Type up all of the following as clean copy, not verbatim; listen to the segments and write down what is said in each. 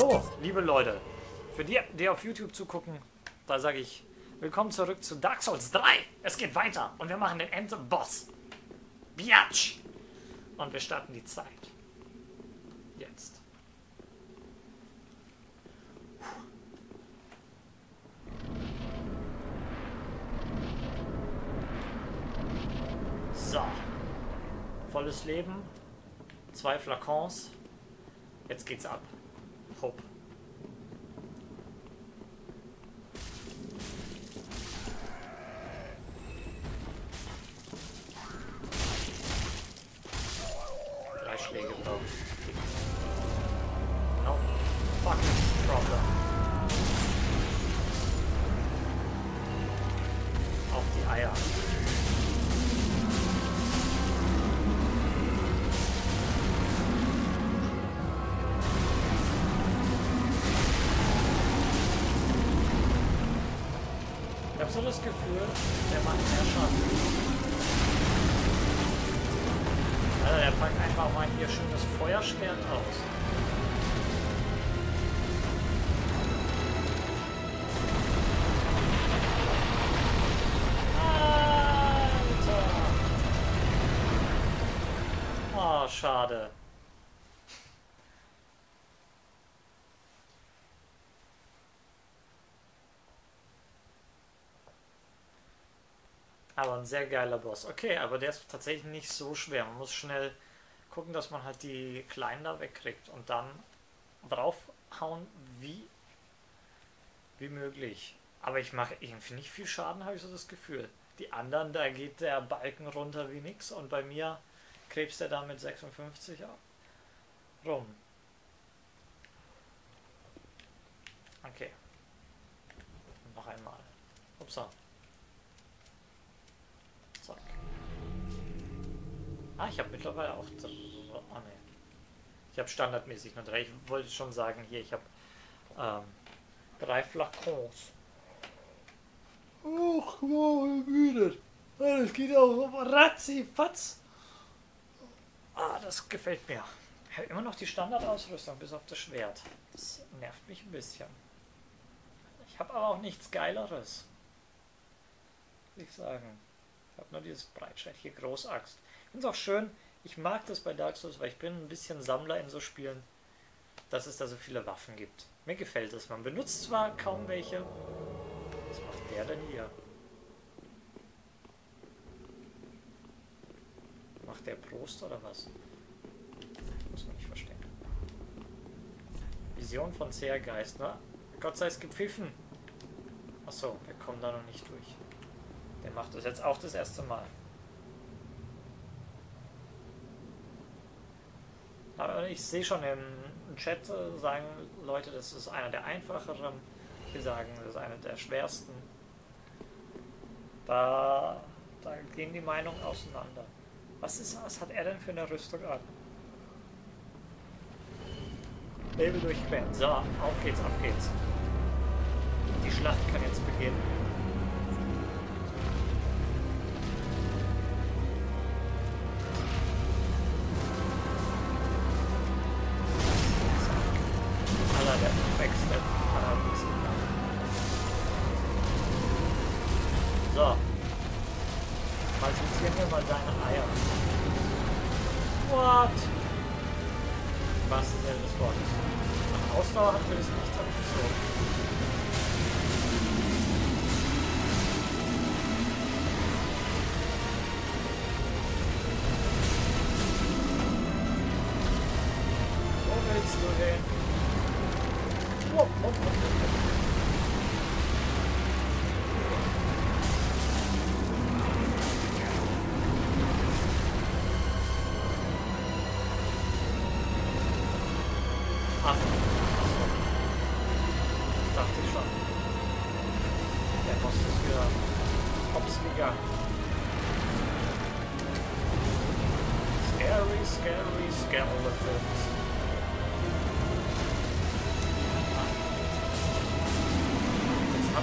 So, liebe Leute, für die, die auf YouTube zugucken, da sage ich, willkommen zurück zu Dark Souls 3. Es geht weiter und wir machen den Endboss. Biatch! Und wir starten die Zeit. Jetzt. So. Volles Leben. 2 Flakons. Jetzt geht's ab. Hopp. Ich habe so das Gefühl, der macht mehr Schaden. Also der packt einfach mal hier schön das Feuerschwert aus. Alter! Oh, schade. Aber ein sehr geiler Boss. Okay, aber der ist tatsächlich nicht so schwer. Man muss schnell gucken, dass man halt die Kleinen da wegkriegt und dann draufhauen, wie möglich. Aber ich mache irgendwie nicht viel Schaden, habe ich so das Gefühl. Die anderen, da geht der Balken runter wie nix und bei mir krebst er da mit 56 ab. Rum. Okay. Noch einmal. Upsa. Ah, ich habe mittlerweile auch... Oh, ne. Ich habe standardmäßig nur 3. Ich wollte schon sagen, hier, ich habe 3 Flakons. Och, wow, müde. Das geht auch ratzifatz. Ah, das gefällt mir. Ich habe immer noch die Standardausrüstung, bis auf das Schwert. Das nervt mich ein bisschen. Ich habe aber auch nichts Geileres. Muss ich sagen. Ich habe nur dieses Breitscheid hier, Großaxt. Ich finde es auch schön, ich mag das bei Dark Souls, weil ich bin ein bisschen Sammler in so Spielen, dass es da so viele Waffen gibt. Mir gefällt das, man benutzt zwar kaum welche. Was macht der denn hier? Macht der Prost oder was? Muss man nicht verstehen. Vision von Zehrgeist, ne? Gott sei es gepfiffen. Achso, wir kommen da noch nicht durch. Der macht das jetzt auch das erste Mal. Aber ich sehe schon im Chat, sagen Leute, das ist einer der einfacheren. Die sagen, das ist einer der schwersten. Da gehen die Meinungen auseinander. Was hat er denn für eine Rüstung an? Label durchquert. So, auf geht's, ab geht's. Die Schlacht kann jetzt beginnen.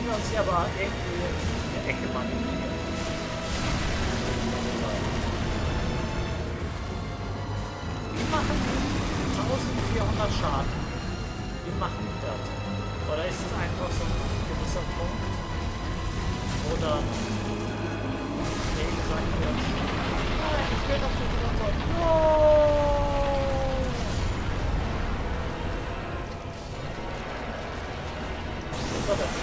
Wir haben uns hier aber irgendwie in der Ecke manövriert. Die machen 1400 Schaden. Die machen wird? Oder ist es einfach so ein gewisser Punkt, wo dann eben gesagt wird, nein, ich will noch den Motor. No! Was war das?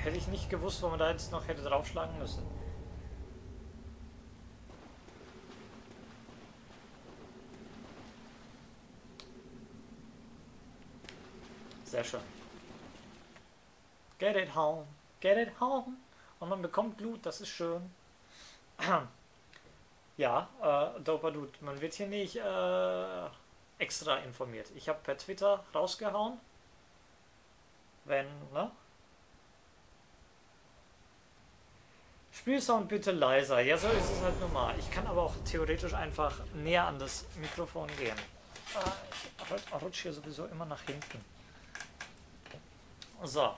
Hätte ich nicht gewusst, wo man da jetzt noch hätte draufschlagen müssen. Sehr schön. Get it home. Get it home. Und man bekommt Loot, das ist schön. Ja, doper Loot. Man wird hier nicht extra informiert. Ich habe per Twitter rausgehauen. Wenn, ne? Spielsound bitte leiser. Ja, so ist es halt normal. Ich kann aber auch theoretisch einfach näher an das Mikrofon gehen. Ich rutsche hier sowieso immer nach hinten. So.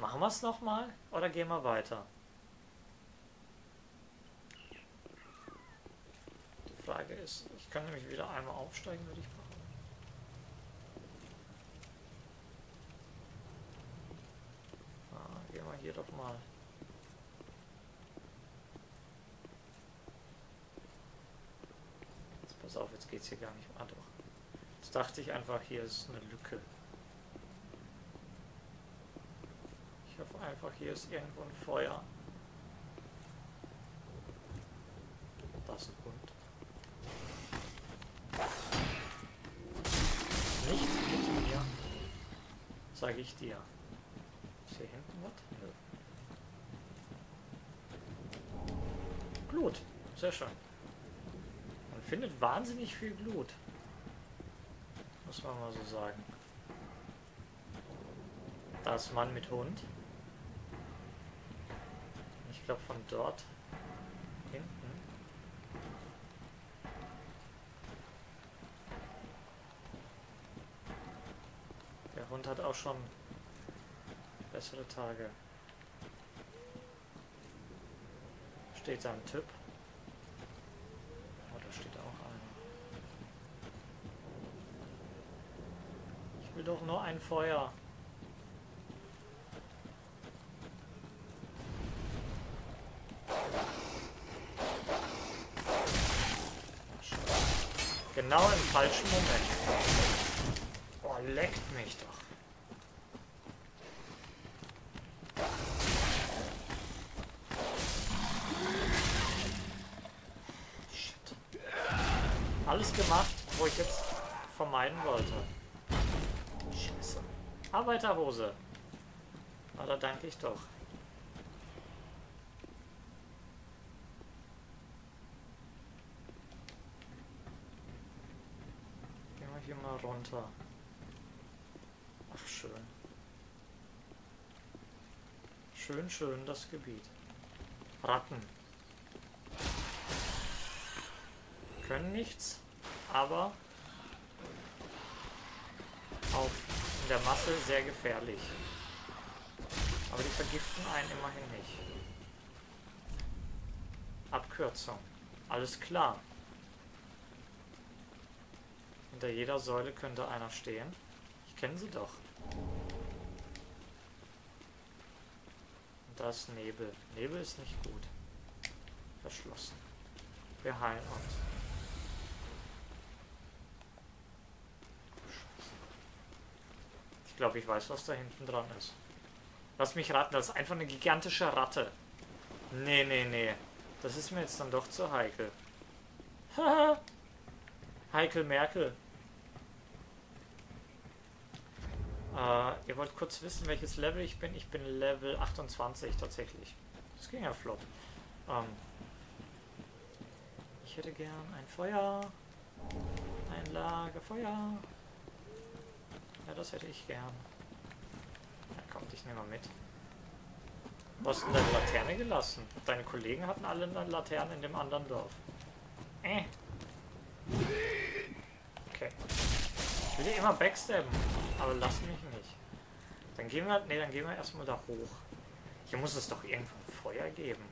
Machen wir es nochmal oder gehen wir weiter? Die Frage ist, ich kann nämlich wieder einmal aufsteigen, würde ich brauchen. Gehen wir hier doch mal. Pass auf, jetzt geht es hier gar nicht mehr. Ah, doch. Jetzt dachte ich einfach, hier ist eine Lücke. Ich hoffe einfach, hier ist irgendwo ein Feuer. Da ist ein Hund. Nicht mit mir, sage ich dir. Ist hier hinten was? Blut. Sehr schön. Findet wahnsinnig viel Blut. Muss man mal so sagen. Da ist Mann mit Hund. Ich glaube von dort hinten. Der Hund hat auch schon bessere Tage. Steht da ein Typ. Ich will doch nur ein Feuer. Genau im falschen Moment. Boah, leckt mich doch. Shit. Alles gemacht, wo ich jetzt vermeiden wollte. Scheiße. Arbeiterhose. Na, da danke ich doch. Hier mal runter. Ach, schön. Schön, schön das Gebiet. Ratten. Können nichts, aber auch in der Masse sehr gefährlich. Aber die vergiften einen immerhin nicht. Abkürzung. Alles klar. Hinter jeder Säule könnte einer stehen. Ich kenne sie doch. Und da ist Nebel. Nebel ist nicht gut. Verschlossen. Wir heilen uns. Ich glaube, ich weiß, was da hinten dran ist. Lass mich raten, das ist einfach eine gigantische Ratte. Nee, nee, nee. Das ist mir jetzt dann doch zu heikel. Haha. Heikel Merkel. Ihr wollt kurz wissen, welches Level ich bin. Ich bin Level 28 tatsächlich. Das ging ja flott. Ich hätte gern ein Feuer. Ein Lagerfeuer. Ja, das hätte ich gern. Ja, kommt, ich nehme mal mit. Du hast deine Laterne gelassen. Deine Kollegen hatten alle eine Laterne in dem anderen Dorf. Okay. Ich will ja immer backstabben, aber lass mich nicht. Dann gehen wir, nee, dann gehen wir erstmal da hoch. Hier muss es doch irgendwo ein Feuer geben.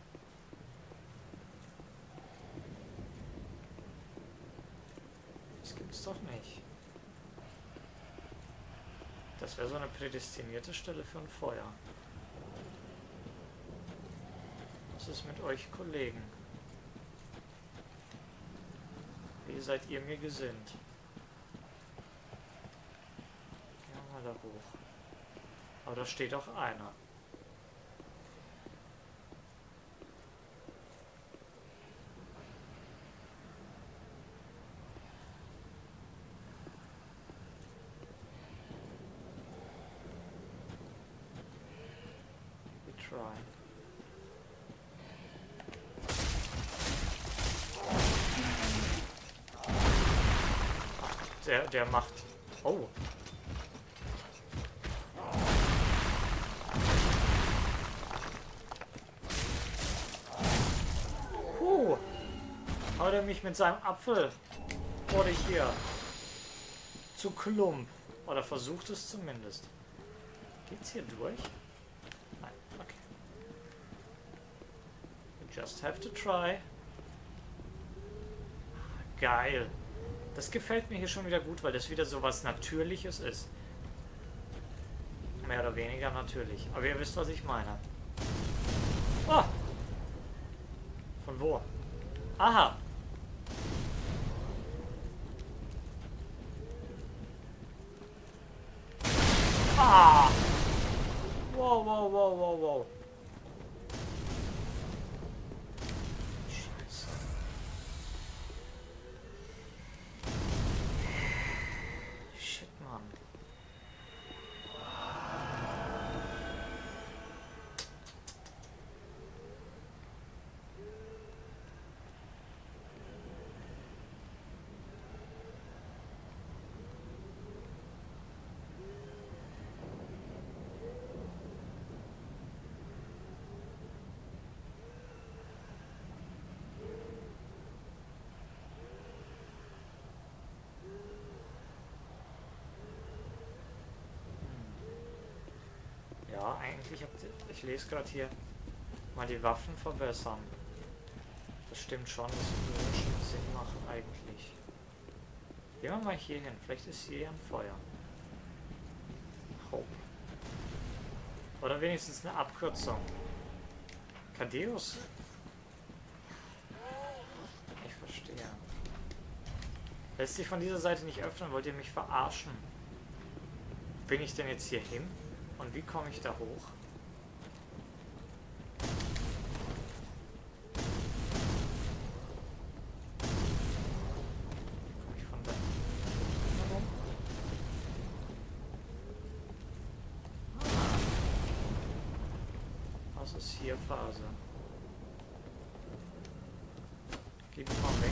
Das gibt's doch nicht. Das wäre so eine prädestinierte Stelle für ein Feuer. Was ist mit euch Kollegen? Wie seid ihr mir gesinnt? Gehen wir mal da hoch. Aber da steht auch einer. We try. Der macht... Oh! Haut er mich mit seinem Apfel vor dich hier zu Klump. Oder versucht es zumindest. Geht's hier durch? Nein, okay. You just have to try. Geil! Das gefällt mir hier schon wieder gut, weil das wieder so was Natürliches ist. Mehr oder weniger natürlich. Aber ihr wisst, was ich meine. Oh! Von wo? Aha! Ah! Wow, wow, wow, wow, wow. Ja, eigentlich, ich lese gerade hier, mal die Waffen verbessern. Das stimmt schon, das würde schon Sinn machen eigentlich. Gehen wir mal hier hin, vielleicht ist hier ein Feuer. Hope. Oder wenigstens eine Abkürzung. Kadeus? Ich verstehe. Lässt sich von dieser Seite nicht öffnen? Wollt ihr mich verarschen? Bin ich denn jetzt hier hin? Und wie komme ich da hoch? Phase. Geh mal weg.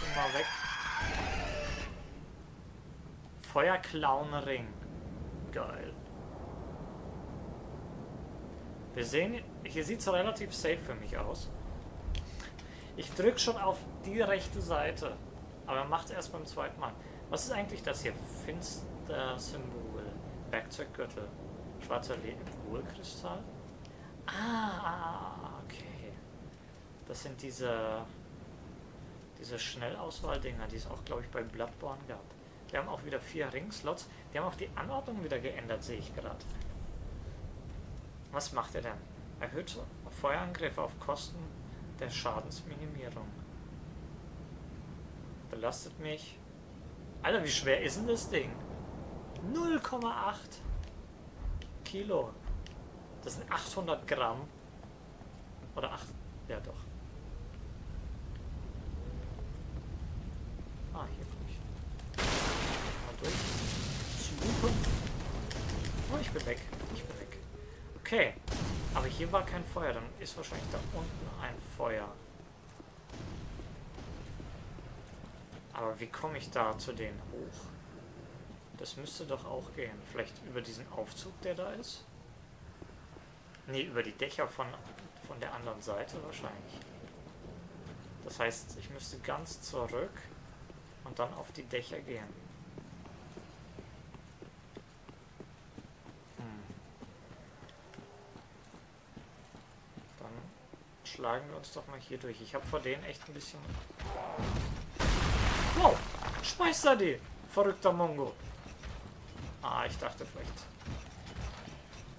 Geh mal weg. Feuerclownring. Geil. Wir sehen, hier sieht es relativ safe für mich aus. Ich drücke schon auf die rechte Seite. Aber macht es erst beim zweiten Mal. Was ist eigentlich das hier? Finster-Symbol. Werkzeuggürtel. Schwarzer Ruhekristall. Ah, okay. Das sind diese Schnellauswahl-Dinger, die es auch, glaube ich, bei Bloodborne gab. Wir haben auch wieder 4 Ringslots. Die haben auch die Anordnung wieder geändert, sehe ich gerade. Was macht er denn? Erhöht Feuerangriffe auf Kosten der Schadensminimierung. Belastet mich. Alter, wie schwer ist denn das Ding? 0,8 Kilo. Das sind 800 Gramm. Oder 8. Ja, doch. Ah, hier komme ich. Mal durch. Oh, ich bin weg. Ich bin weg. Okay. Aber hier war kein Feuer. Dann ist wahrscheinlich da unten ein Feuer. Aber wie komme ich da zu denen hoch? Das müsste doch auch gehen. Vielleicht über diesen Aufzug, der da ist? Ne, über die Dächer von der anderen Seite wahrscheinlich. Das heißt, ich müsste ganz zurück und dann auf die Dächer gehen. Dann schlagen wir uns doch mal hier durch. Ich habe vor denen echt ein bisschen... Wow! Schmeißt er die! Verrückter Mongo! Ah, ich dachte vielleicht...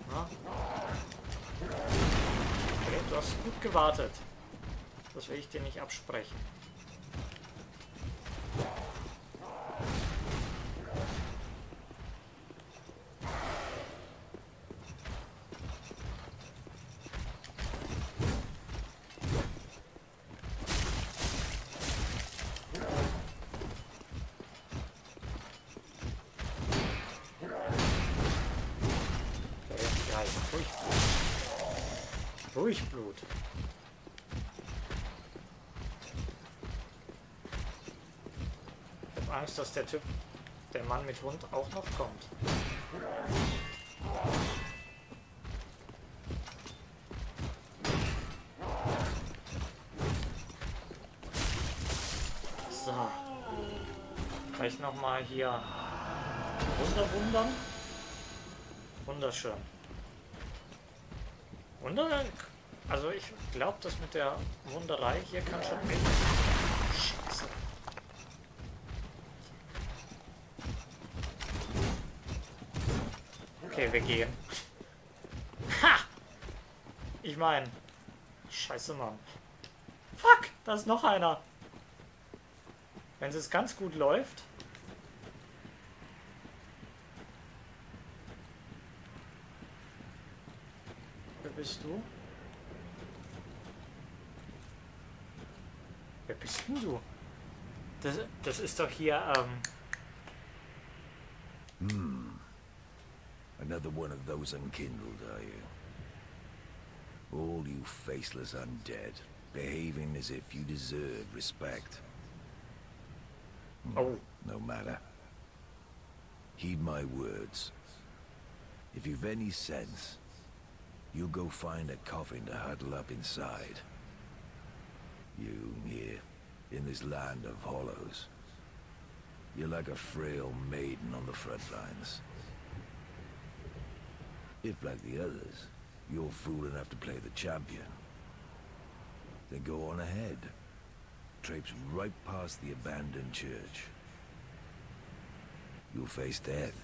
Na? Okay, du hast gut gewartet. Das will ich dir nicht absprechen. Durchblut. Ich habe Angst, dass der Typ, der Mann mit Hund, auch noch kommt. So. Gleich nochmal hier runterwundern. Wunderschön. Wunderschön. Also ich glaube, das mit der Wunderei hier kann schon mit. Scheiße. Okay, wir gehen. Ha! Ich meine. Scheiße, Mann. Fuck, da ist noch einer. Wenn es ganz gut läuft. Wer bist du? Wer bist denn du? Das ist doch hier, Another one of those unkindled, are you? All you faceless undead, behaving as if you deserve respect. Oh. No matter. Heed my words. If you've any sense, you go find a coffin to huddle up inside. You here, in this land of hollows. You're like a frail maiden on the front lines. If, like the others, you're fool enough to play the champion, then go on ahead. Traipse right past the abandoned church. You'll face death.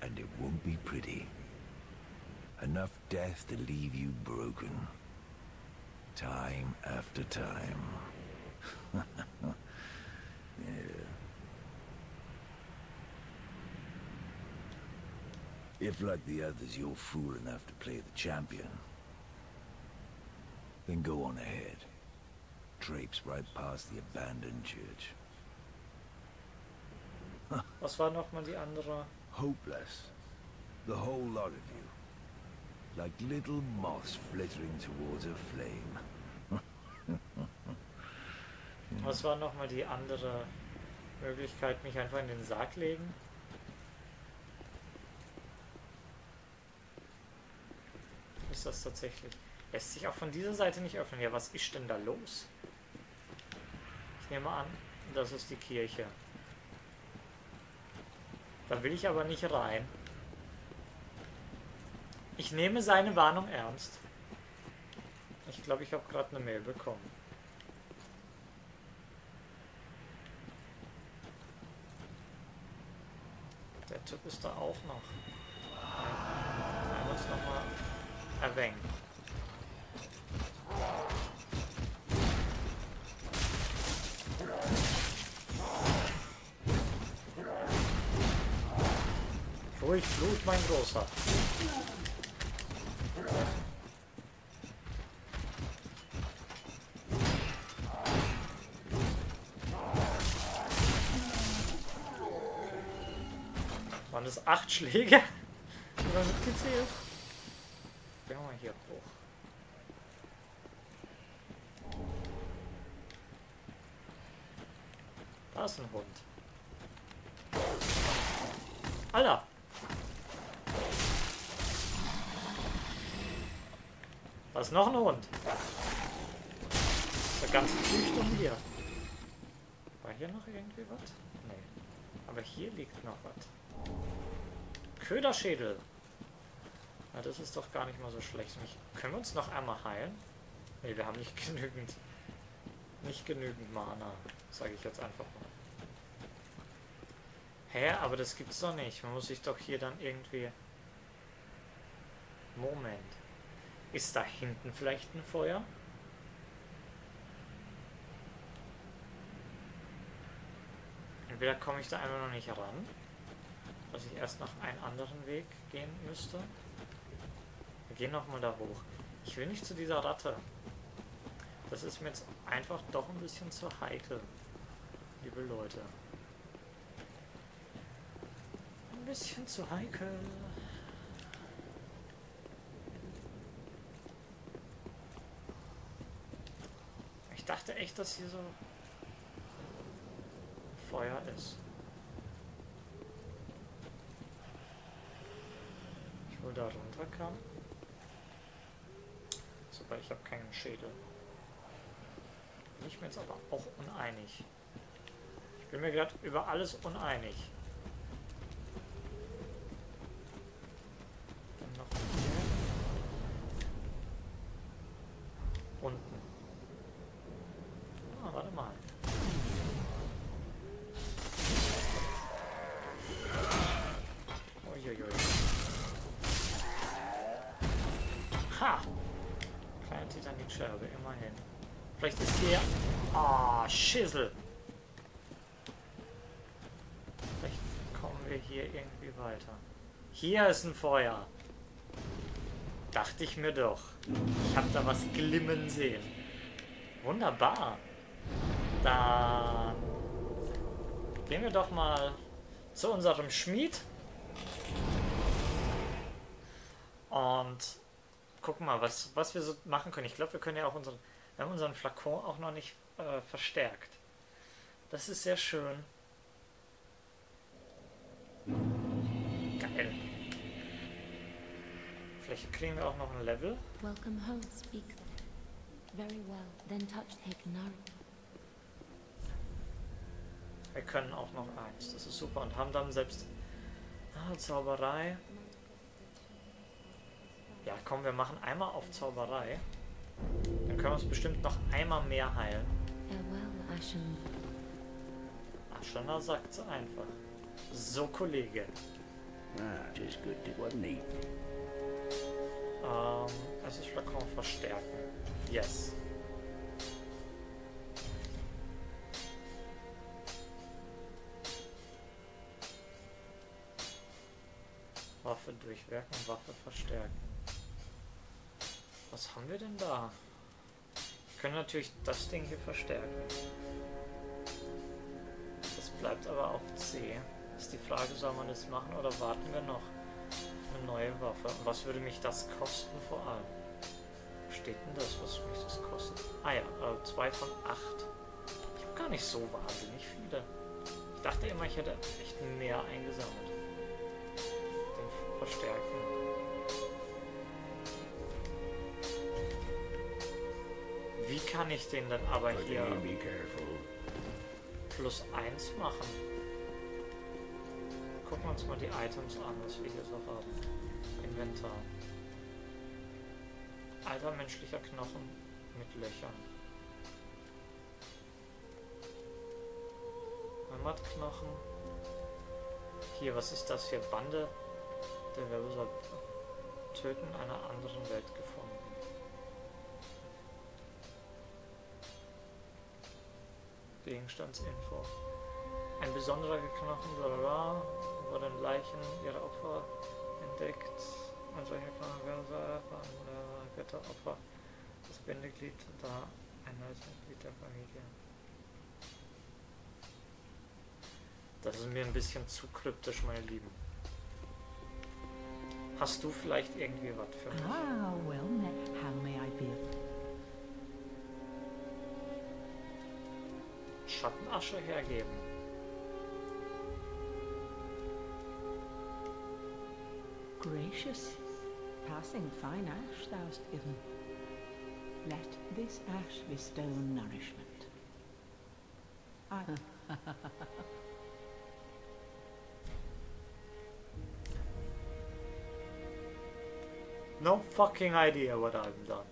And it won't be pretty. Enough death to leave you broken. Time after time. Yeah. If, like the others, you're fool enough to play the champion, then go on ahead. Traipse right past the abandoned church. Was war nochmal die andere? Hopeless. The whole lot of you. Like little moths flittering towards a flame. Was war nochmal die andere Möglichkeit, mich einfach in den Sarg legen? Ist das tatsächlich? Lässt sich auch von dieser Seite nicht öffnen. Ja, was ist denn da los? Ich nehme an, das ist die Kirche. Da will ich aber nicht rein. Ich nehme seine Warnung ernst. Ich glaube, ich habe gerade eine Mail bekommen. Der Typ ist da auch noch. Er muss nochmal erwähnen. Ruhig Blut, mein Großer. Waren das 8 Schläge? Oder mitgezählt? Gehen wir mal hier hoch. Da ist ein Hund. Alter! Da ist noch ein Hund. Der ganze Züchtung hier. War hier noch irgendwie was? Nee. Aber hier liegt noch was. Köderschädel. Na, das ist doch gar nicht mal so schlecht. Können wir uns noch einmal heilen? Ne, wir haben nicht genügend Mana. Sage ich jetzt einfach mal. Hä, aber das gibt's doch nicht. Man muss sich doch hier dann irgendwie... Moment. Ist da hinten vielleicht ein Feuer? Entweder komme ich da einfach noch nicht ran, dass ich erst noch einen anderen Weg gehen müsste. Wir gehen nochmal da hoch. Ich will nicht zu dieser Ratte. Das ist mir jetzt einfach doch ein bisschen zu heikel, liebe Leute. Ein bisschen zu heikel. Ich dachte echt, dass hier so Feuer ist. Ich wohl da runter kann. Super, ich habe keinen Schädel. Bin ich mir jetzt aber auch uneinig. Ich bin mir gerade über alles uneinig. Dann noch hier. Unten. Ah, warte mal. Uiuiui. Ha! Kleine Titanic-Scherbe, immerhin. Vielleicht ist hier... Ah, Schissel! Vielleicht kommen wir hier irgendwie weiter. Hier ist ein Feuer. Dachte ich mir doch. Ich habe da was glimmen sehen. Wunderbar. Dann gehen wir doch mal zu unserem Schmied und gucken mal, was wir so machen können. Ich glaube, wir können ja auch unseren Flakon auch noch nicht verstärkt. Das ist sehr schön. Geil. Vielleicht kriegen wir auch noch ein Level. Welcome home, speak very well, then touch Wir können auch noch eins, das ist super. Und haben dann selbst Zauberei. Ja, komm, wir machen einmal auf Zauberei. Dann können wir uns bestimmt noch einmal mehr heilen. Aschener sagt's einfach. So, Kollege. Es ist Flakon verstärken. Yes. Waffe durchwerken und Waffe verstärken. Was haben wir denn da? Wir können natürlich das Ding hier verstärken. Das bleibt aber auf C. Ist die Frage, soll man das machen oder warten wir noch auf eine neue Waffe? Und was würde mich das kosten vor allem? Steht denn das, was mich das kostet? Ah ja, 2 von 8. Ich habe gar nicht so wahnsinnig viele. Ich dachte immer, ich hätte echt mehr eingesammelt. Den Verstärken. Wie kann ich den dann aber hier plus 1 machen? Gucken wir uns mal die Items an, was wir hier so haben. Inventar. Alter menschlicher Knochen mit Löchern. Heimatknochen. Hier, was ist das hier? Bande der Wirbelsäule. Töten einer anderen Welt gefunden. Gegenstandsinfo. Ein besonderer Knochen, blablabla, wo dann Leichen ihrer Opfer entdeckt. Und solche Knochen werden Götteropfer, das Bindeglied da ein neues Mitglied der Familie. Das ist mir ein bisschen zu kryptisch, meine Lieben. Hast du vielleicht irgendwie was für mich? Ah, well met. How may I be? Schattenasche hergeben. Gracious. Passing fine ash thou'st given. Let this ash bestow nourishment. I no fucking idea what I've done.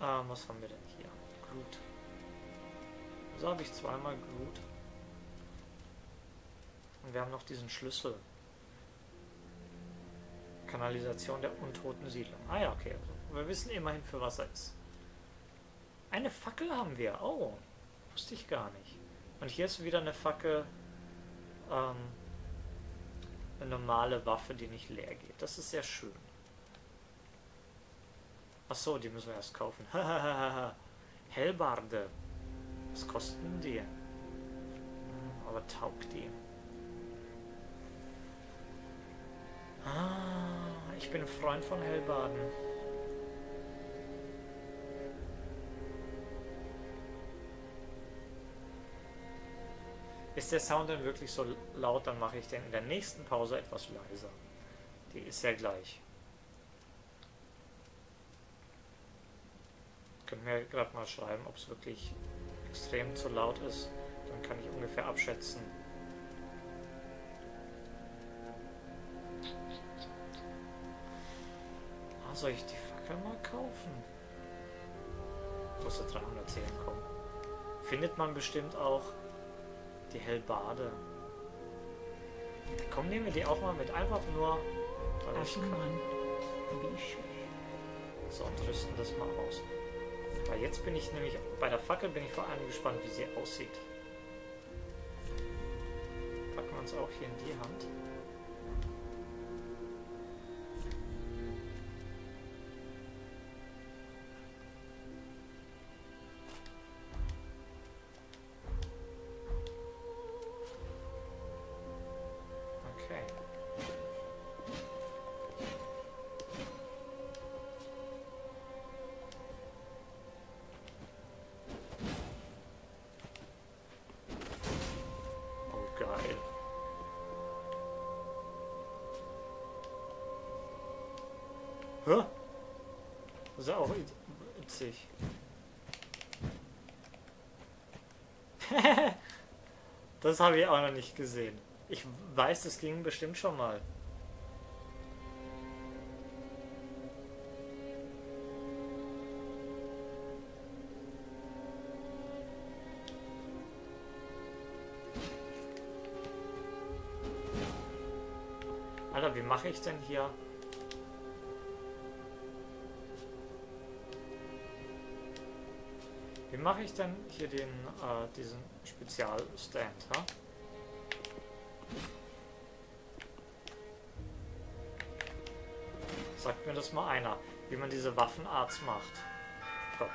Was haben wir denn hier? Glut. So habe ich zweimal Glut. Und wir haben noch diesen Schlüssel. Kanalisation der untoten Siedlung. Ah ja, okay. Also, wir wissen immerhin, für was er ist. Eine Fackel haben wir. Oh, wusste ich gar nicht. Und hier ist wieder eine Fackel, eine normale Waffe, die nicht leer geht. Das ist sehr schön. Achso, die müssen wir erst kaufen. Hellbarde. Was kosten die? Aber taugt die? Ah. Ich bin ein Freund von Hellbarden. Ist der Sound denn wirklich so laut, dann mache ich den in der nächsten Pause etwas leiser. Die ist ja gleich. Könnt mir gerade mal schreiben, ob es wirklich extrem zu laut ist. Dann kann ich ungefähr abschätzen. Soll ich die Fackel mal kaufen? Muss da 310 kommen. Findet man bestimmt auch die Hellbarde. Komm, nehmen wir die auch mal mit. Einfach nur, weil ich kann. So, und rüsten das mal aus. Weil jetzt bin ich nämlich, bei der Fackel bin ich vor allem gespannt, wie sie aussieht. Packen wir uns auch hier in die Hand. Huh? Das ist auch witzig. Das habe ich auch noch nicht gesehen. Ich weiß, das ging bestimmt schon mal. Alter, wie mache ich denn hier? Wie mache ich denn hier den, diesen Spezialstand? Sagt mir das mal einer, wie man diese Waffenarts macht. Gott.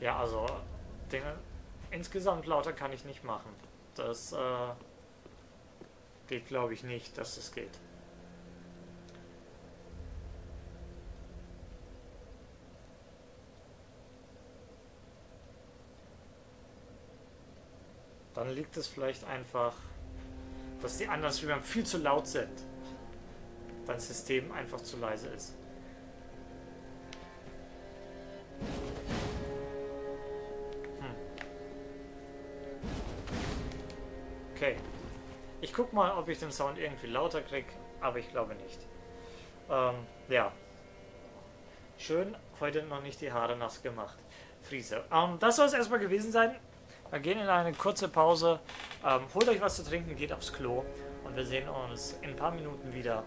Ja, also Dinge insgesamt lauter kann ich nicht machen. Das geht, glaube ich, nicht, dass das geht. Dann liegt es vielleicht einfach, dass die anderen Streamer viel zu laut sind. Dein System einfach zu leise ist. Okay. Ich guck mal, ob ich den Sound irgendwie lauter kriege, aber ich glaube nicht. Ja. Schön, heute noch nicht die Haare nass gemacht. Friese. Das soll es erstmal gewesen sein. Wir gehen in eine kurze Pause. Holt euch was zu trinken, geht aufs Klo. Und wir sehen uns in ein paar Minuten wieder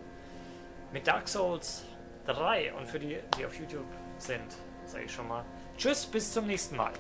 mit Dark Souls 3. Und für die, die auf YouTube sind, sage ich schon mal. Tschüss, bis zum nächsten Mal.